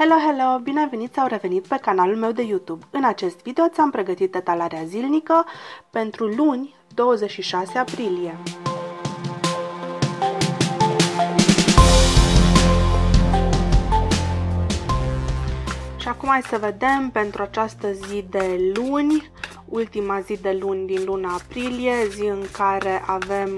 Hello, hello! Bine venit sau revenit pe canalul meu de YouTube! În acest video ți-am pregătit detalarea zilnică pentru luni, 26 aprilie. Și acum hai să vedem pentru această zi de luni, ultima zi de luni din luna aprilie, zi în care avem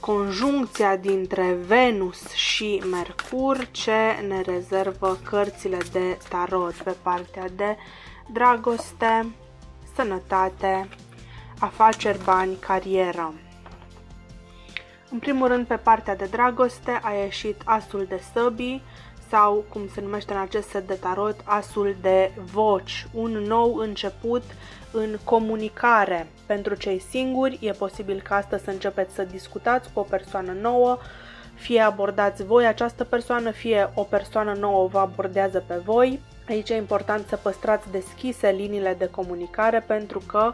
conjuncția dintre Venus și Mercur, ce ne rezervă cărțile de tarot pe partea de dragoste, sănătate, afaceri, bani, carieră. În primul rând, pe partea de dragoste a ieșit asul de săbii, sau cum se numește în acest set de tarot, asul de voci, un nou început în comunicare. Pentru cei singuri, e posibil ca astăzi să începeți să discutați cu o persoană nouă, fie abordați voi această persoană, fie o persoană nouă vă abordează pe voi. Aici e important să păstrați deschise liniile de comunicare, pentru că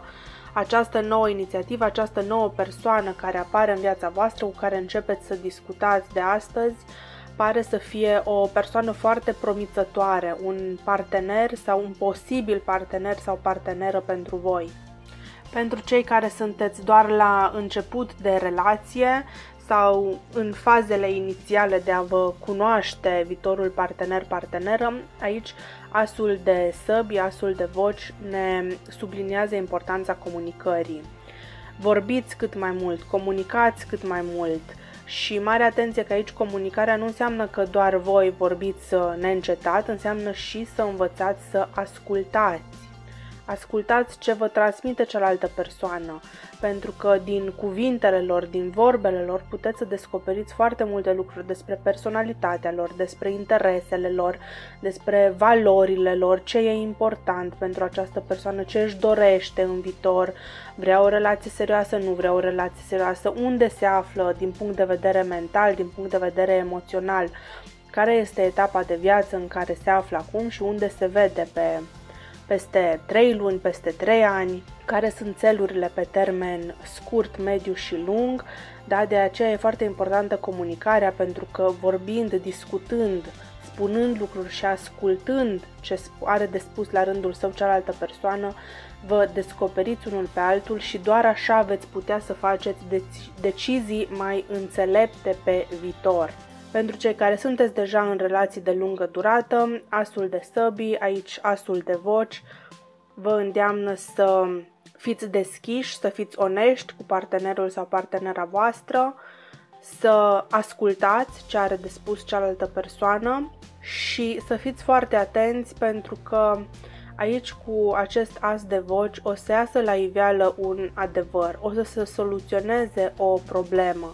această nouă inițiativă, această nouă persoană care apare în viața voastră, cu care începeți să discutați de astăzi, pare să fie o persoană foarte promițătoare, un partener sau un posibil partener sau parteneră pentru voi. Pentru cei care sunteți doar la început de relație sau în fazele inițiale de a vă cunoaște viitorul partener-parteneră, aici asul de săbi, asul de voci ne subliniază importanța comunicării. Vorbiți cât mai mult, comunicați cât mai mult. Și mare atenție că aici comunicarea nu înseamnă că doar voi vorbiți neîncetat, înseamnă și să învățați să ascultați. Ascultați ce vă transmite cealaltă persoană, pentru că din cuvintele lor, din vorbele lor, puteți să descoperiți foarte multe lucruri despre personalitatea lor, despre interesele lor, despre valorile lor, ce e important pentru această persoană, ce își dorește în viitor, vrea o relație serioasă, nu vrea o relație serioasă, unde se află din punct de vedere mental, din punct de vedere emoțional, care este etapa de viață în care se află acum și unde se vede peste 3 luni, peste 3 ani, care sunt țelurile pe termen scurt, mediu și lung, da? De aceea e foarte importantă comunicarea, pentru că vorbind, discutând, spunând lucruri și ascultând ce are de spus la rândul său cealaltă persoană, vă descoperiți unul pe altul și doar așa veți putea să faceți decizii mai înțelepte pe viitor. Pentru cei care sunteți deja în relații de lungă durată, asul de săbii, aici asul de voci, vă îndeamnă să fiți deschiși, să fiți onești cu partenerul sau partenera voastră, să ascultați ce are de spus cealaltă persoană și să fiți foarte atenți, pentru că aici cu acest as de voci o să iasă la iveală un adevăr, o să se soluționeze o problemă.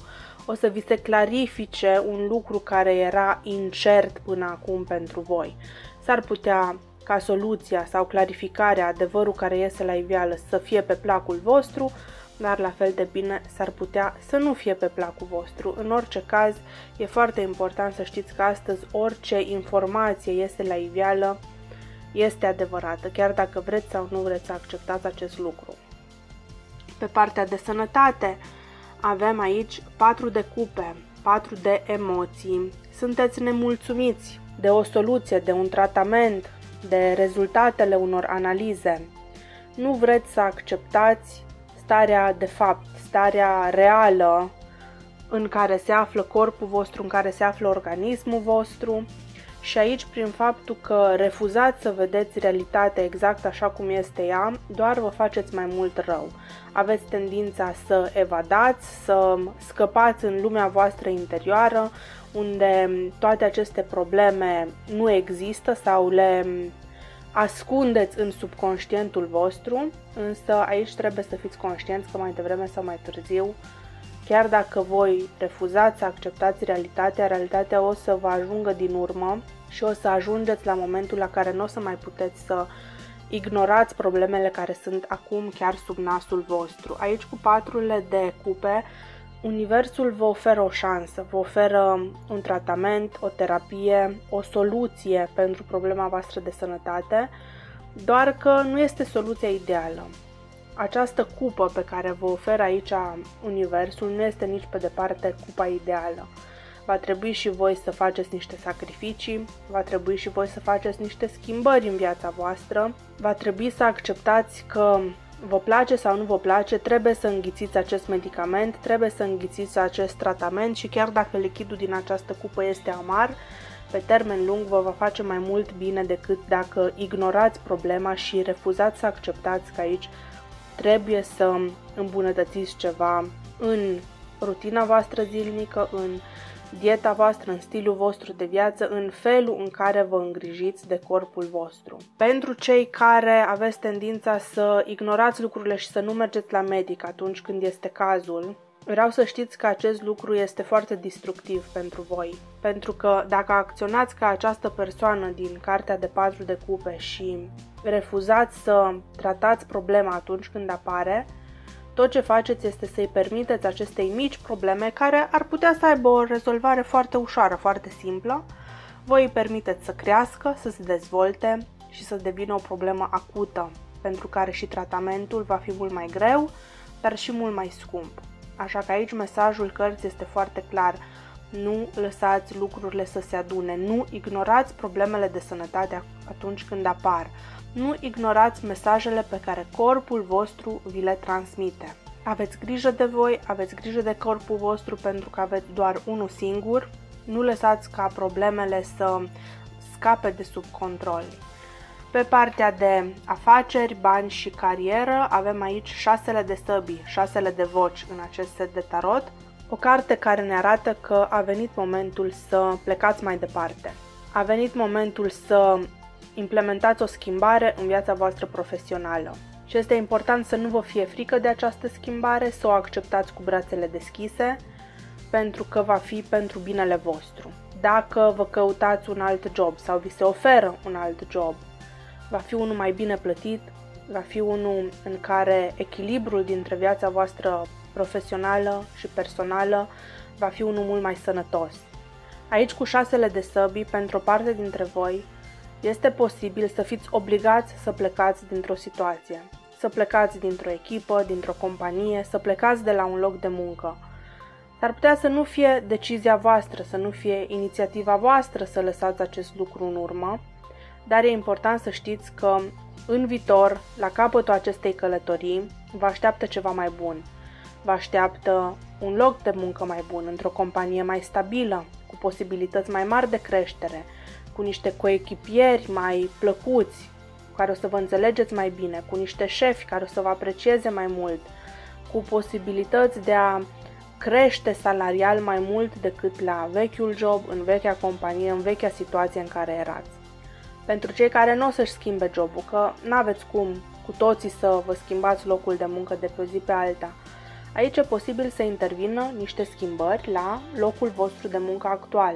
O să vi se clarifice un lucru care era incert până acum pentru voi. S-ar putea ca soluția sau clarificarea, adevărul care iese la iveală, să fie pe placul vostru, dar la fel de bine s-ar putea să nu fie pe placul vostru. În orice caz, e foarte important să știți că astăzi orice informație iese la iveală este adevărată, chiar dacă vreți sau nu vreți să acceptați acest lucru. Pe partea de sănătate, avem aici 4 de cupe, 4 de emoții. Sunteți nemulțumiți de o soluție, de un tratament, de rezultatele unor analize. Nu vreți să acceptați starea de fapt, starea reală în care se află corpul vostru, în care se află organismul vostru. Și aici, prin faptul că refuzați să vedeți realitatea exact așa cum este ea, doar vă faceți mai mult rău. Aveți tendința să evadați, să scăpați în lumea voastră interioară, unde toate aceste probleme nu există sau le ascundeți în subconștientul vostru, însă aici trebuie să fiți conștienți că mai devreme sau mai târziu, chiar dacă voi refuzați să acceptați realitatea, realitatea o să vă ajungă din urmă și o să ajungeți la momentul la care nu o să mai puteți să ignorați problemele care sunt acum chiar sub nasul vostru. Aici cu 4 de cupe, universul vă oferă o șansă, vă oferă un tratament, o terapie, o soluție pentru problema voastră de sănătate, doar că nu este soluția ideală. Această cupă pe care vă oferă aici universul nu este nici pe departe cupa ideală. va trebui și voi să faceți niște sacrificii, va trebui și voi să faceți niște schimbări în viața voastră, va trebui să acceptați că vă place sau nu vă place, trebuie să înghițiți acest medicament, trebuie să înghițiți acest tratament și chiar dacă lichidul din această cupă este amar, pe termen lung vă va face mai mult bine decât dacă ignorați problema și refuzați să acceptați că aici trebuie să îmbunătățiți ceva în rutina voastră zilnică, în dieta voastră, în stilul vostru de viață, în felul în care vă îngrijiți de corpul vostru. Pentru cei care aveți tendința să ignorați lucrurile și să nu mergeți la medic atunci când este cazul, vreau să știți că acest lucru este foarte destructiv pentru voi, pentru că dacă acționați ca această persoană din cartea de 4 de cupe și refuzați să tratați problema atunci când apare, tot ce faceți este să-i permiteți acestei mici probleme care ar putea să aibă o rezolvare foarte ușoară, foarte simplă, voi îi permiteți să crească, să se dezvolte și să devină o problemă acută, pentru care și tratamentul va fi mult mai greu, dar și mult mai scump. Așa că aici mesajul cărții este foarte clar, nu lăsați lucrurile să se adune, nu ignorați problemele de sănătate atunci când apar, nu ignorați mesajele pe care corpul vostru vi le transmite. Aveți grijă de voi, aveți grijă de corpul vostru pentru că aveți doar unul singur, nu lăsați ca problemele să scape de sub control. Pe partea de afaceri, bani și carieră avem aici șasele de săbii, șasele de voci în acest set de tarot, o carte care ne arată că a venit momentul să plecați mai departe. A venit momentul să implementați o schimbare în viața voastră profesională. Și este important să nu vă fie frică de această schimbare, să o acceptați cu brațele deschise, pentru că va fi pentru binele vostru. Dacă vă căutați un alt job sau vi se oferă un alt job, va fi unul mai bine plătit, va fi unul în care echilibrul dintre viața voastră profesională și personală va fi unul mult mai sănătos. Aici cu șasele de săbii, pentru o parte dintre voi, este posibil să fiți obligați să plecați dintr-o situație, să plecați dintr-o echipă, dintr-o companie, să plecați de la un loc de muncă. S-ar putea să nu fie decizia voastră, să nu fie inițiativa voastră să lăsați acest lucru în urmă, dar e important să știți că în viitor, la capătul acestei călătorii, vă așteaptă ceva mai bun. Vă așteaptă un loc de muncă mai bun, într-o companie mai stabilă, cu posibilități mai mari de creștere, cu niște coechipieri mai plăcuți, cu care o să vă înțelegeți mai bine, cu niște șefi care o să vă aprecieze mai mult, cu posibilități de a crește salarial mai mult decât la vechiul job, în vechea companie, în vechea situație în care erați. Pentru cei care nu o să-și schimbe jobul, că n-aveți cum cu toții să vă schimbați locul de muncă de pe o zi pe alta, aici e posibil să intervină niște schimbări la locul vostru de muncă actual.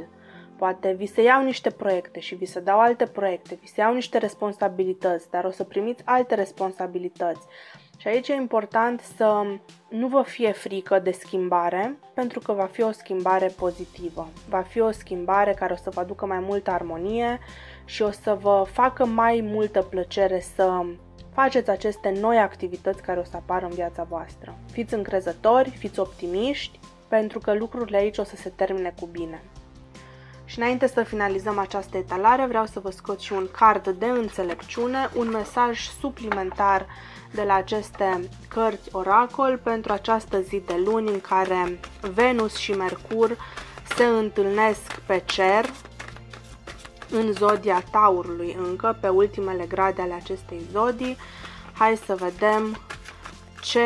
Poate vi se iau niște proiecte și vi se dau alte proiecte, vi se iau niște responsabilități, dar o să primiți alte responsabilități. Și aici e important să nu vă fie frică de schimbare, pentru că va fi o schimbare pozitivă. Va fi o schimbare care o să vă aducă mai multă armonie și o să vă facă mai multă plăcere să faceți aceste noi activități care o să apară în viața voastră. Fiți încrezători, fiți optimiști, pentru că lucrurile aici o să se termine cu bine. Și înainte să finalizăm această etalare, vreau să vă scot și un card de înțelepciune, un mesaj suplimentar de la aceste cărți oracol pentru această zi de luni în care Venus și Mercur se întâlnesc pe cer în zodia Taurului, încă pe ultimele grade ale acestei zodii. Hai să vedem ce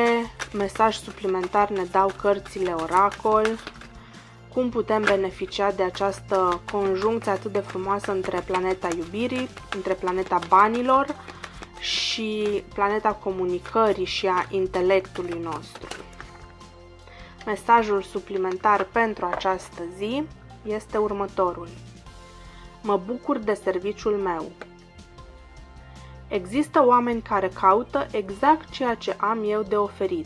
mesaj suplimentar ne dau cărțile oracol, cum putem beneficia de această conjuncție atât de frumoasă între planeta iubirii, între planeta banilor și planeta comunicării și a intelectului nostru. Mesajul suplimentar pentru această zi este următorul. Mă bucur de serviciul meu. Există oameni care caută exact ceea ce am eu de oferit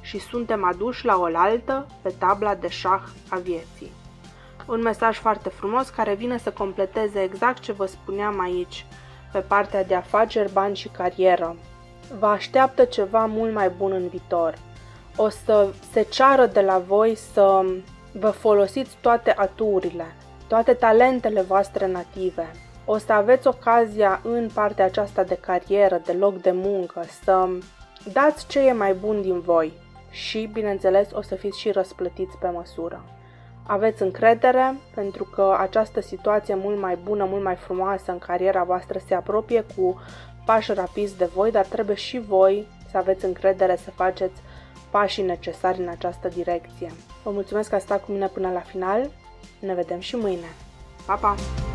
și suntem aduși la oaltă pe tabla de șah a vieții. Un mesaj foarte frumos care vine să completeze exact ce vă spuneam aici, pe partea de afaceri, bani și carieră. Vă așteaptă ceva mult mai bun în viitor. O să se ceară de la voi să Vă folosiți toate aturile, toate talentele voastre native. O să aveți ocazia în partea aceasta de carieră, de loc de muncă, să dați ce e mai bun din voi și, bineînțeles, o să fiți și răsplătiți pe măsură. Aveți încredere pentru că această situație mult mai bună, mult mai frumoasă în cariera voastră se apropie cu pași rapizi de voi, dar trebuie și voi să aveți încredere să faceți pașii necesari în această direcție. Vă mulțumesc că ați stat cu mine până la final. Ne vedem și mâine. Pa, pa!